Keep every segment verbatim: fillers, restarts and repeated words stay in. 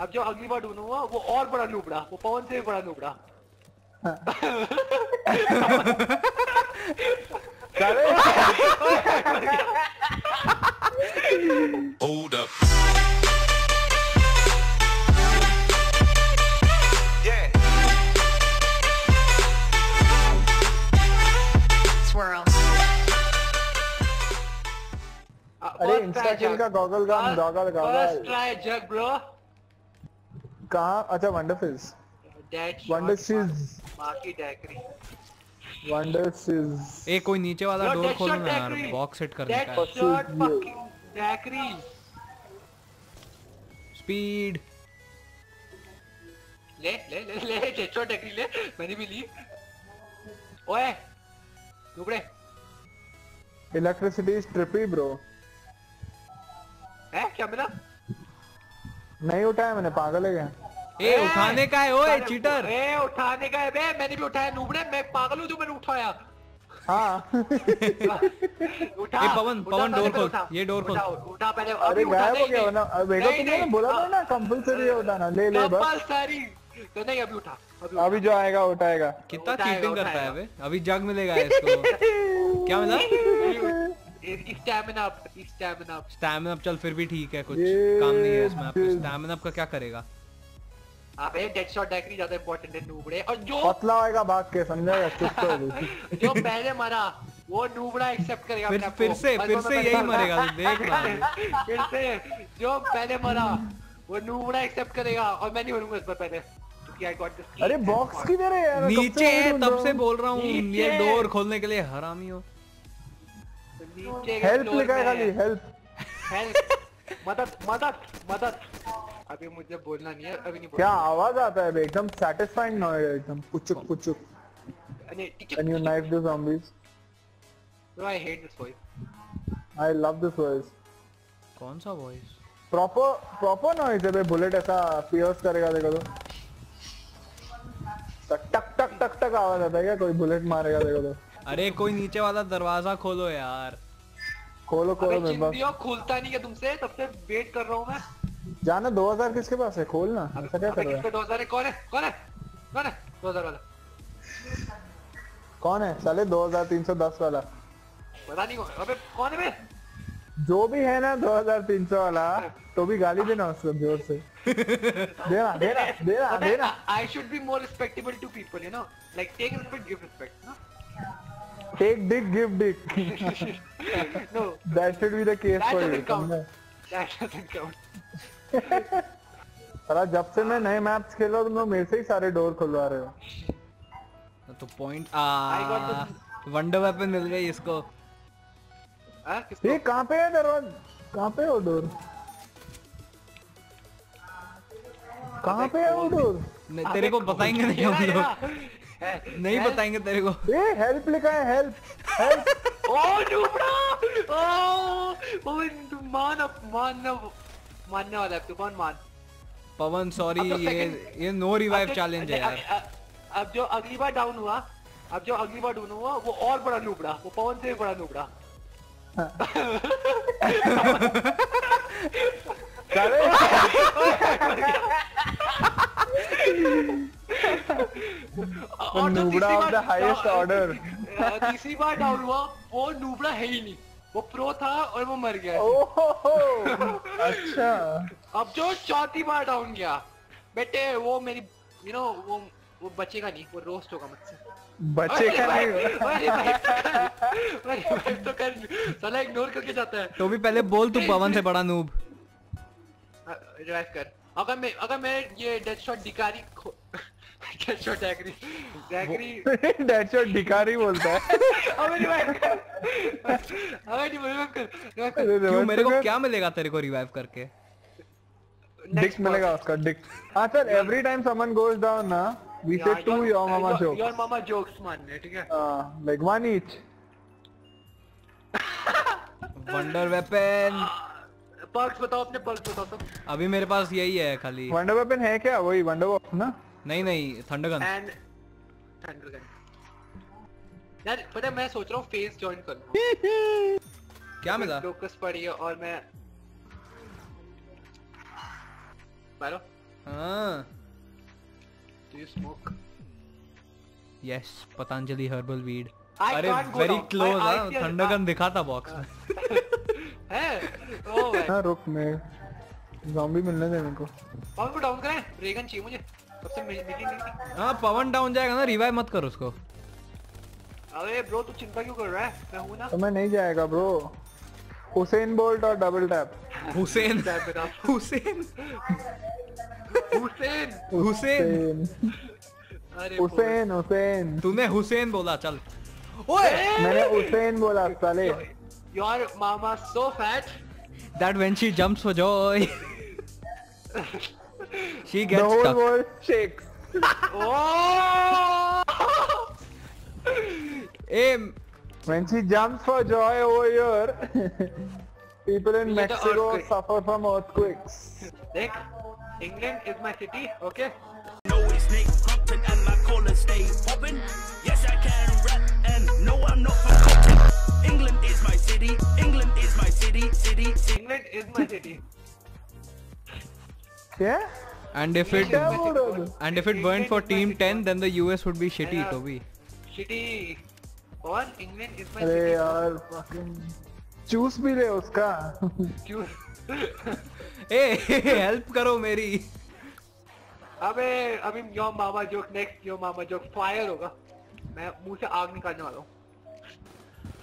अब जो अगली बार ढूंढूंगा वो और बड़ा नूबड़ा, वो पवन से भी बड़ा नूबड़ा। Hold up. Yeah. Swirl. अरे इंस्टाकिल का गॉगल गाम, गॉगल गाम। First try, Jug bro. कहाँ? अच्छा वंडरफिल्स, वंडरफिल्स, बाकी डेकरी, वंडरफिल्स। एक कोई नीचे वाला डोर खोलना यार, बॉक्स हिट करने का। डेडशॉट बाकी डेकरी। स्पीड। ले ले ले ले डेडशॉट डेकरी ले, मैंने भी ली। ओए, दुबड़े। Electricity trippy bro. है क्या मिला? नहीं उठाया मैंने, पागल है क्या? ए उठाने का है ओए चीटर। ए उठाने का है बे, मैंने भी उठाया नूबड़े, मैं पागल हूँ जो मैंने उठाया। हाँ उठा। ए पवन पवन डोर खोल, ये डोर खोल। उठा पहले। अरे गायब हो गया ना बेटा, तुमने बोला था ना कंपलसरी है उठाना, ले ले बस। कंपलसरी तो नहीं, अभी उठा, अभी जो आएगा उठाएगा। कितना चीटिंग करता है बे, अभी जग मिलेगा इसको। क्या मिला? Stamina up, stamina up, stamina up. चल फिर भी ठीक है, कुछ काम नहीं है इसमें। आपके स्टैमिना अप का क्या करेगा आप? ये डेड शॉट डेकरी ज्यादा इंपॉर्टेंट है नूबड़े। और जो पतला होएगा भाग के समझेगा चुप कर, जो पहले मरा वो नूबड़ा एक्सेप्ट करेगा अपने आप को। फिर से फिर से यही मरेगा, देखना। फिर से जो पहले मरा वो नूबड़ा एक्सेप्ट करेगा और मैं नहीं बनूंगा इस पर पहले। अरे बॉक्स किधर है यार? नीचे है, तब से बोल रहा हूँ ये डोर खोलने के लिए, हरामी हो। हेल्प लिखा है खाली, हेल्प। मदद मदद मदद। अभी मुझे बोलना नहीं है, अभी नहीं बोलना। क्या आवाज आता है एकदम सैटिस्फाइड नॉइज, एकदम पुचुक पुचुक। And you knife the zombies. Bro, I hate this voice. I love this voice. कौन सा voice? Proper proper noise है भाई, bullet ऐसा pierce करेगा देखो तो। टक टक टक टक टक आवाज आता है क्या? कोई bullet मारेगा देखो तो। अरे कोई नीचे वाला दरवाजा खोलो यार, खोलो खोलो। मैं खोलता नहीं है तुमसे, तब से वेट कर रहा हूँ मैं। जाना दो हज़ार किसके पास है? खोलना ऐसा क्या कर रहा है? दो हज़ार है? कौन है कौन है कौन है दो हज़ार वाला? कौन है साले दो हज़ार तीन सौ दस वाला? पता नहीं अबे कौन है बे? जो भी है ना दो हज़ार तीन सौ वाला, तो भी गाली देना उसको जोर से। देना देना देना देना। I should be more respectable to people, you know, like take respect, give respect, ना? Take dick, give dick. No, that should be the case for you. That doesn't count. That doesn't count. पर जब से मैं नए maps खेल रहा हूँ, तुम मेरे से ही सारे डोर खुलवा रहे हो। तो पॉइंट आ वंडर वेपन मिल गई इसको। ये कहाँ पे है दरवाजा? कहाँ पे है वो डोर? कहाँ पे है वो डोर? तेरे को बताएंगे नहीं हम लोग, नहीं बताएंगे तेरे को। ये हेल्प लिखा है, हेल्प हेल्प। ओ नूबड़ा, ओ पवन मान अपमान मानने वाला है, पवन मान। पवन सॉरी, ये ये नो रिवाइव चैलेंज है यार। अब जो अगली बार डाउन हुआ, अब जो अगली बार डाउन हुआ वो और बड़ा नूबड़ा, वो पवन से भी बड़ा नूबड़ा। और नूबड़ा ऑफ द हाईएस्ट ऑर्डर। तीसरी बार डाउन हुआ वो नूबड़ा है ही नहीं, वो प्रो था और वो मर गया। अच्छा, अब जो चौथी बार डाउन गया बेटे, वो मेरी यू नो वो वो बचेगा नहीं, वो रोस्ट होगा मुझसे। बचेगा नहीं तो कर, साला इग्नोर करके जाता है। तो भी पहले बोल तू पवन से बड़ा नूब। रिवाइव कर। अगर मैं अगर मैं ये डेडशॉट डिकारी डेडशॉट डेकरी डेकरी डेडशॉट डिकारी बोलता है। अबे रिवाइव कर, अबे रिवाइव कर, रिवाइव कर। क्यों मेरे को क्या मिलेगा तेरे को रिवाइव करके? डिक मिलेगा उसका, डिक। हाँ sir, every time someone goes down ना, we say to your mama jokes. Your mama jokes मानने ठीक है? हाँ, like one each. Wonder weapon. Perks बताओ अपने, पर्क्स बताओ सब। अभी मेरे पास यही है खाली। वंडर वेपन है क्या? वही वंडर वेपन ना? नहीं नहीं, thunder gun. And thunder gun. यार पता मैं सोच रहा हूँ फेस जॉइन करना। क्या मिला? लोकस पड़ी है और मैं मारो। हाँ। Do you smoke? Yes, Patanjali herbal weed. I अरे can't very go close हाँ, थंडरगन दिखा था बॉक्स में। है? Oh man. हाँ रुक मैं ज़ॉम्बी मिलने दे मेरे को। पवन को डाउन करें, रेगन चाहिए मुझे। सबसे मिली मिली। हाँ पवन डाउन जाएगा ना, रिवाइव मत कर उसको। अरे ब्रो तू चिंता क्यों कर रहा है? मैं हूँ ना। तो मैं नहीं जाएगा ब्रो। हुसैन बोल्ट और double tap. Usain Usain Usain Usain Usain Usain तूने हुसैन बोला चल। ओए मैंने हुसैन बोला साले। Your mama so fat that when she jumps for joy she gets the whole stuck. World shakes. Oh! Hey, when she jumps for joy over here, people in Mexico suffer from earthquakes. Nick, England is my city, okay? No, it's Nick Compton and my collar stay poppin'. Yes, I can rap and no, I'm not forgotten. England is my city, England is my city, city, England is my city. Yeah? And if it and if it weren't for Team ten, then the U S would be shitty, Toby. Shitty. और England इस बार अरे यार चूस भी ले उसका ए help करो मेरी अबे अभी your mama joke next your mama joke fire होगा मैं मुंह से आग निकालने वाला हूँ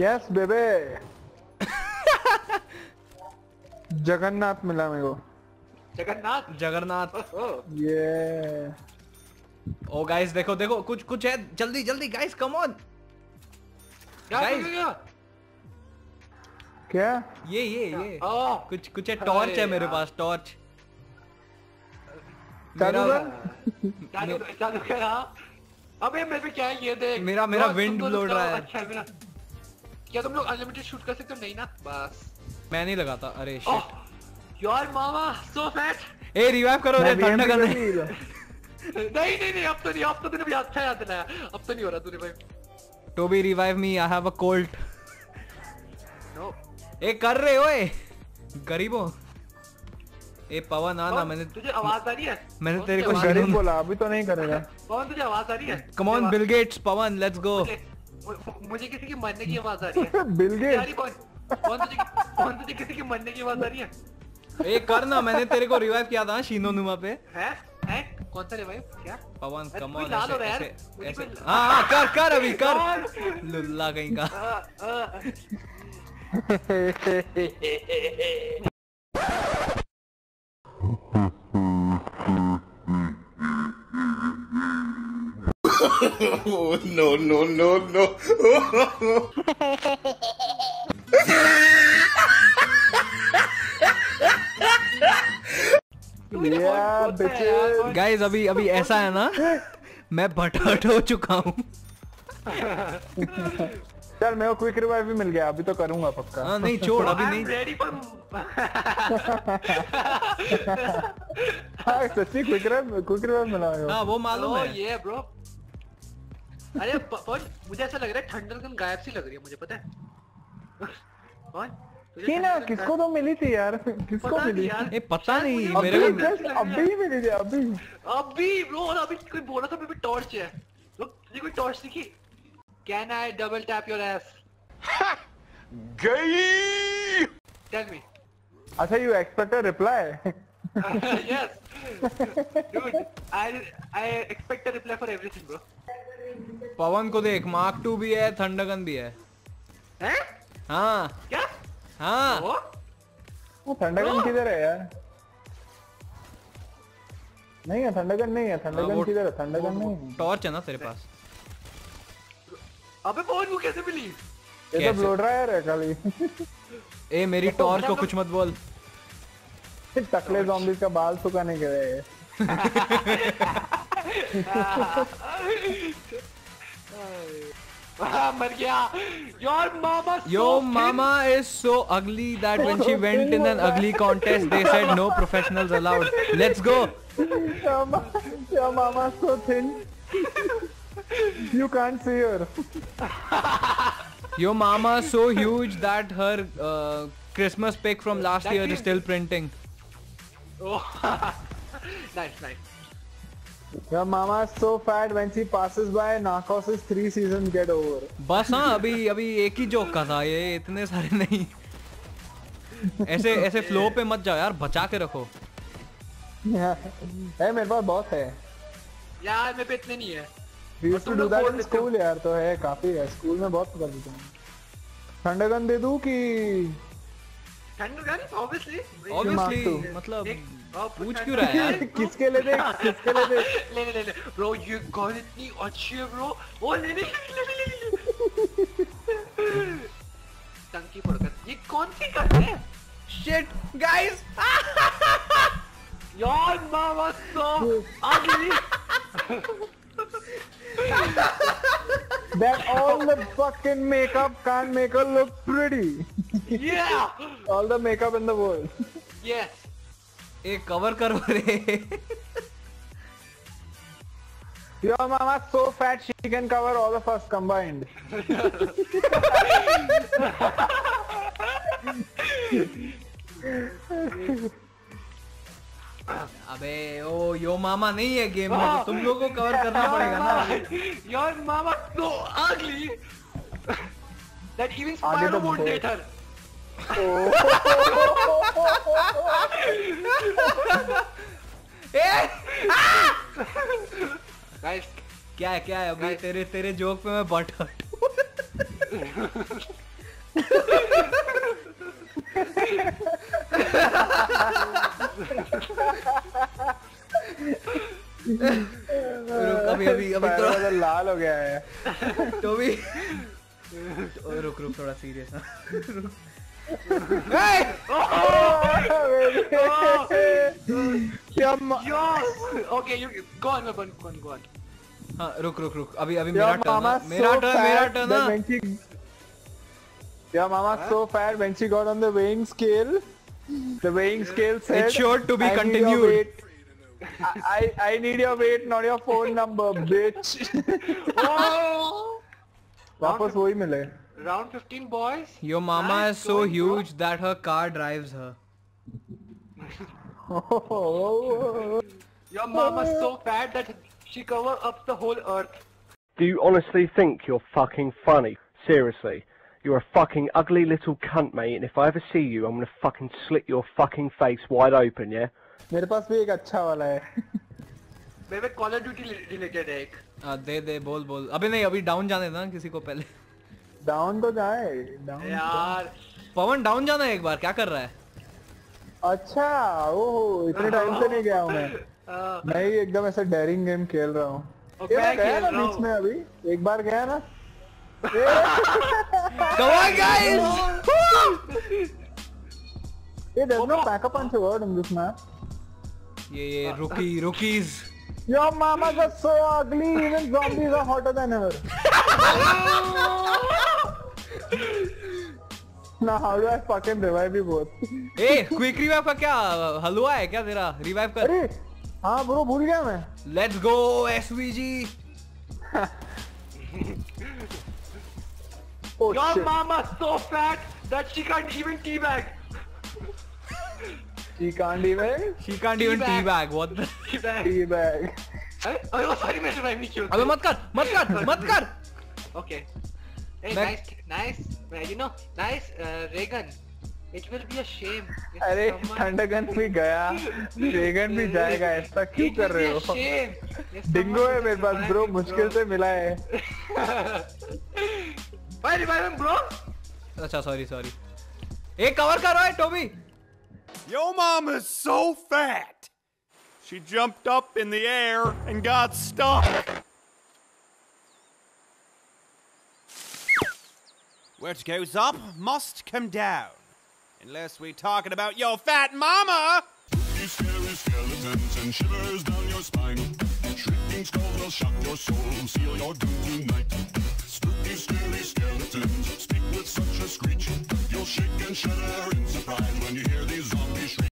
यस बेबे जगन्नाथ मिला मेरे को जगन्नाथ जगन्नाथ ये ओ गाइस देखो देखो कुछ कुछ है जल्दी जल्दी गाइस कम ऑन क्या क्या ये ये ये कुछ कुछ है टॉर्च है मेरे पास टॉर्च चालू चालू चालू क्या अबे मेरे पे क्या है ये देख मेरा मेरा विंड ब्लोड रहा है अच्छा मेरा क्या तुम लोग अनलिमिटेड शूट कर सकते हो नहीं ना बस मैं नहीं लगाता अरे शिट यार मामा सो फैट ए रिवाइव करो रे ठंडा कर नहीं नहीं नहीं अब तो नहीं अब तो तूने भी अच्छा याद दिलाया अब तो नहीं हो रहा तूने भाई Toby revive me. I have a cold. No. ए कर रहे होए गरीबों। ए पवन आना मैंने तुझे आवाज आ रही है? मैंने तेरे को गरीब बोला अभी तो नहीं करेगा। पवन तुझे आवाज आ रही है? Come on Bill Gates Pawan let's go. मुझे किसी की मरने की आवाज आ रही है। Bill Gates पवन तुझे पवन तुझे किसी की मरने की आवाज आ रही है? ए कर ना मैंने तेरे को revive किया था शीनोनुमा पे। है? है? कौन सा रिवाइव क्या पवन कम ऑन ऐसे ऐसे हां हां कर कर अभी कर लुल्ला कहीं का no no no no Yeah, guys अभी अभी ऐसा है ना मैं भटहट हो चुका हूँ चल मेरे को क्विक रिवाइव भी मिल गया अभी तो करूँगा पक्का हाँ नहीं छोड़ अभी नहीं हाँ सच्ची क्विक रिवाइव क्विक रिवाइव मिला है हाँ वो मालूम है ये ब्रो अरे पवन मुझे ऐसा लग रहा है थंडरगन गायब सी लग रही है मुझे पता है पवन ना किसको तो मिली थी यार किसको मिली ये पता नहीं मेरे को अभी मिली थी अभी अभी ब्रो और अभी कोई बोला था मेरे पे टॉर्च है तो तुझे कोई टॉर्च दिखी can I double tap your ass गई टेल मी अच्छा you expect a reply yes dude I I expect a reply for everything bro Pawan को देख मार्क टू भी है थंडरगन भी है हैं हां क्या हाँ वो थंडरगन किधर है यार नहीं है थंडरगन नहीं है थंडरगन किधर है थंडरगन नहीं टॉर्च है ना तेरे पास अबे पवन को कैसे मिली ये तो ब्लोड रहा है खाली ए मेरी टॉर्च को कुछ मत बोल टकले ज़ॉम्बीज़ का बाल सूखा नहीं करे मर गया your mama your mama is so ugly that when she went in an ugly contest they said no professionals allowed let's go your mama so thin you can't see her your mama so huge that her uh, Christmas pic from last year is still printing Nice, nice. Your mama's so fat when she passes by, Narcos' three season get over. बस हाँ अभी अभी एक ही joke का था ये, इतने सारे नहीं. ऐसे ऐसे फ्लो पे मत जाओ यार, बचा के रखो. यार मेरे पास बहुत है. यार मेरे पे इतने नहीं है. We used to do that in school यार, तो है काफी है. School में बहुत कर देते हैं. Thunder gun दे दूँ कि? Thunder gun obviously. Obviously मतलब. पूछ क्यों रहा है यार? किसके ले दे? किसके ले दे? ले ले ले bro, ये गन इतनी अच्छी है bro. वो ले ले ले ले ले. टंकी पड़कर ये कौन सी गन है? Shit guys. यार मामा सो ugly. That all the fucking makeup can't make her look pretty. Yeah. All the makeup in the world. Yes. Hey, cover karo re. Your mama's so fat she can cover all of us combined. अबे ओ यो मामा नहीं है game में, तुम लोगों को cover करना पड़ेगा ना. Your mama so ugly that even Spyro won't date her. Guys क्या है क्या है अभी तेरे तेरे जोक पे मैं बट हट अभी अभी अभी थोड़ा लाल हो गया है तो भी रुक रुक थोड़ा सीरियस ना. ओके यू गो ऑन मैं बंद कौन गो ऑन. हाँ रुक रुक रुक अभी अभी मेरा टर्न मेरा टर्न मेरा turn. Your mama's huh? so fat when she got on the weighing scale. The weighing scale said, "It's sure to be I continued." I, I I need your weight, not your phone number, bitch. Oh! वापस वही मिले. Round fifteen, boys. Your mama nice is so huge bro. that her car drives her. Oh. Your mama's so fat that she covers up the whole earth. Do you honestly think you're fucking funny? Seriously. You're a fucking ugly little cunt, mate, and if I ever see you, I'm gonna fucking slit your fucking face wide open, yeah? मेरे पास भी एक अच्छा वाला है. मेरे Call of Duty related है एक. आ दे दे बोल बोल. अबे नहीं अभी down जाने ना किसी को पहले. Down तो जाए. Down. यार. पवन down जाना है एक बार, क्या कर रहा है? अच्छा, ओह इतने time से नहीं गया हूँ मैं. मैं एकदम ऐसा daring game खेल रहा हूँ. मैं गया ना बीच में अभी. एक बार गया ना. Come on, guys! Hey, there's no pack-a-punch word in this map. Yeah, yeah, rookie, rookies. Your mamas are so ugly. Even zombies are hotter than her. Now how do I fucking revive you both? Hey, quick revive का क्या हलवा है क्या तेरा? Revive कर. अरे, हाँ bro भूल गया मैं. Let's go, S V G. Oh, your shit. Mama's so fat that she can't even teabag. She can't even. She can't tea even teabag. Bag. What the? Teabag. Teabag. Hey, oh sorry, मैं survive नहीं किया. अबे मत कर, मत कर, मत कर. Okay. Hey, Mac nice, nice. You know, nice uh, Reagan. It will be a shame. अरे Thundergun भी गया, Reagan भी जाएगा. ऐसा क्यों कर रहे हो? Dingo है मेरे पास bro, मुश्किल से मिला है. भाई रिवाइव ब्रो. अच्छा सॉरी सॉरी. एक कवर करो है Toby. Yo mom is so fat. She jumped up in the air and got stuck. Which goes up must come down. Unless we're talking about your fat mama. These scary skeletons and shivers down your spine. Shrieking skulls will shock your soul and seal your doom tonight. Spooky, scary skeletons speak with such a screech. You'll shake and shudder in surprise when you hear these zombies shriek.